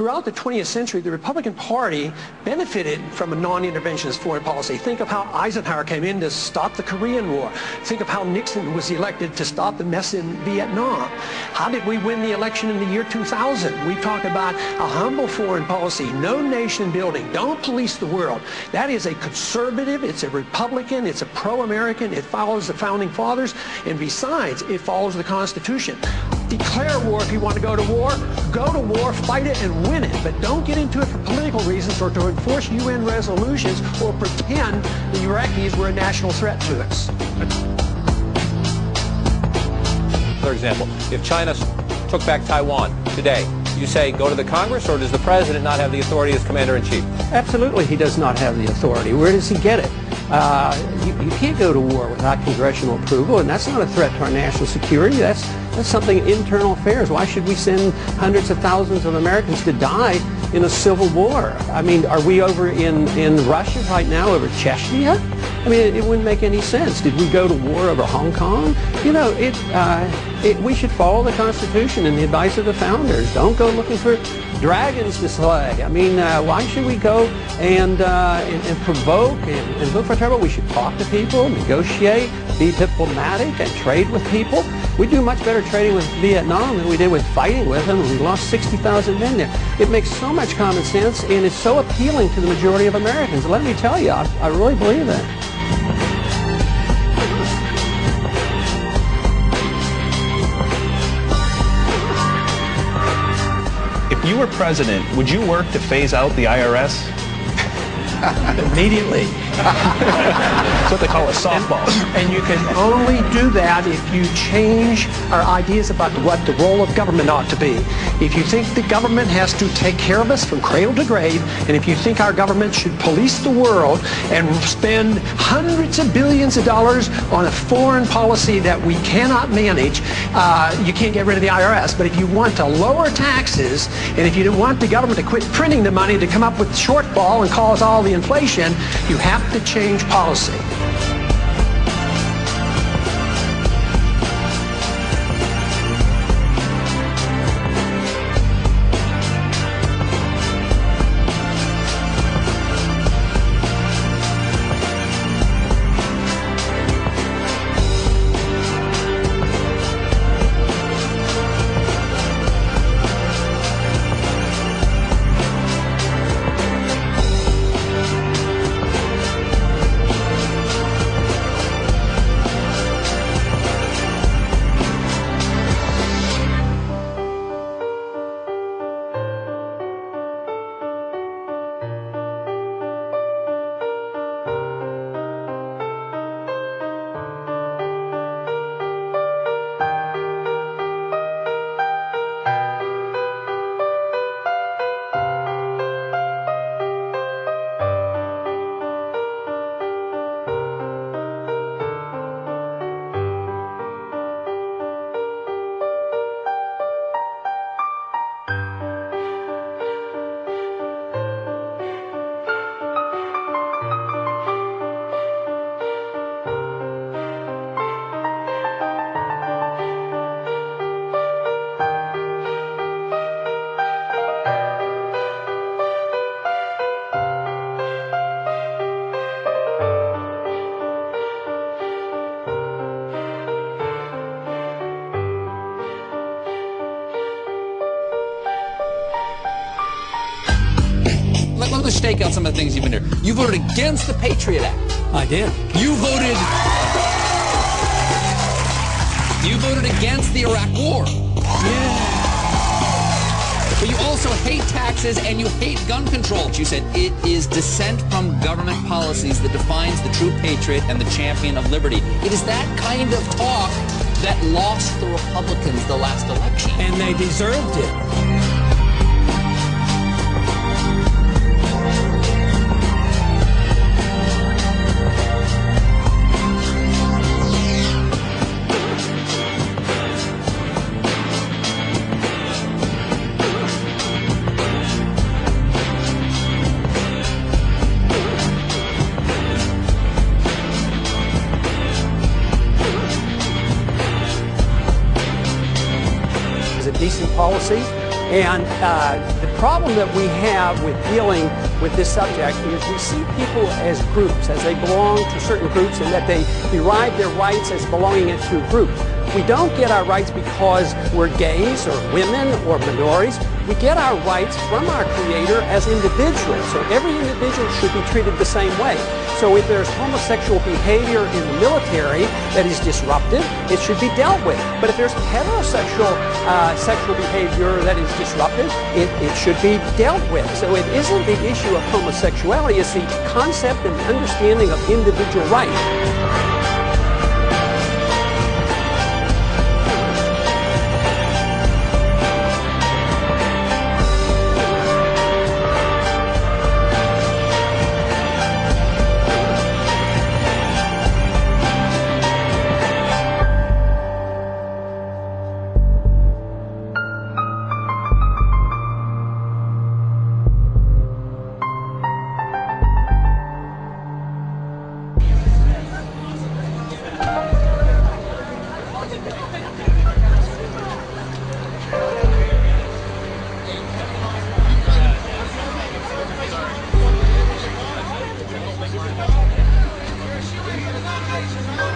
Throughout the 20th century, the Republican Party benefited from a non-interventionist foreign policy. Think of how Eisenhower came in to stop the Korean War. Think of how Nixon was elected to stop the mess in Vietnam. How did we win the election in the year 2000? We talk about a humble foreign policy, no nation building, don't police the world. That is a conservative, it's a Republican, it's a pro-American, it follows the Founding Fathers, and besides, it follows the Constitution. Declare war if you want to go to war, fight it, and win it. But don't get into it for political reasons or to enforce UN resolutions or pretend the Iraqis were a national threat to us. For example, if China took back Taiwan today, you say go to the Congress, or does the President not have the authority as Commander-in-Chief? Absolutely he does not have the authority. Where does he get it? You can't go to war without congressional approval, and that's not a threat to our national security. That's something internal affairs. Why should we send hundreds of thousands of Americans to die in a civil war? I mean, are we over in Russia right now over Chechnya? I mean, it wouldn't make any sense. Did we go to war over Hong Kong? You know, we should follow the Constitution and the advice of the founders. Don't go looking for dragons to slay. I mean, why should we go and provoke and look for trouble? We should talk to people, negotiate, be diplomatic, and trade with people. We do much better trading with Vietnam than we did with fighting with them. We lost 60,000 men there. It makes so much common sense, and it's so appealing to the majority of Americans. Let me tell you, I really believe that. If you were president, would you work to phase out the IRS? Immediately. That's what they call a softball. And you can only do that if you change our ideas about what the role of government ought to be. If you think the government has to take care of us from cradle to grave, and if you think our government should police the world and spend hundreds of billions of dollars on a foreign policy that we cannot manage, you can't get rid of the IRS. But if you want to lower taxes, and if you want the government to quit printing the money to come up with the shortfall and cause all the inflation, you have to change policy. Let's stake out some of the things you've been doing. You voted against the Patriot Act. I did. You voted against the Iraq War. Yeah. But you also hate taxes and you hate gun control. You said it is dissent from government policies that defines the true patriot and the champion of liberty. It is that kind of talk that lost the Republicans the last election. And they deserved it. Decent policy. And the problem that we have with dealing with this subject is we see people as groups, as they belong to certain groups, and that they derive their rights as belonging to groups. We don't get our rights because we're gays or women or minorities. We get our rights from our Creator as individuals. So every individual should be treated the same way. So if there's homosexual behavior in the military that is disruptive, it should be dealt with. But if there's heterosexual sexual behavior that is disruptive, it should be dealt with. So it isn't the issue of homosexuality, it's the concept and understanding of individual rights. Thank you.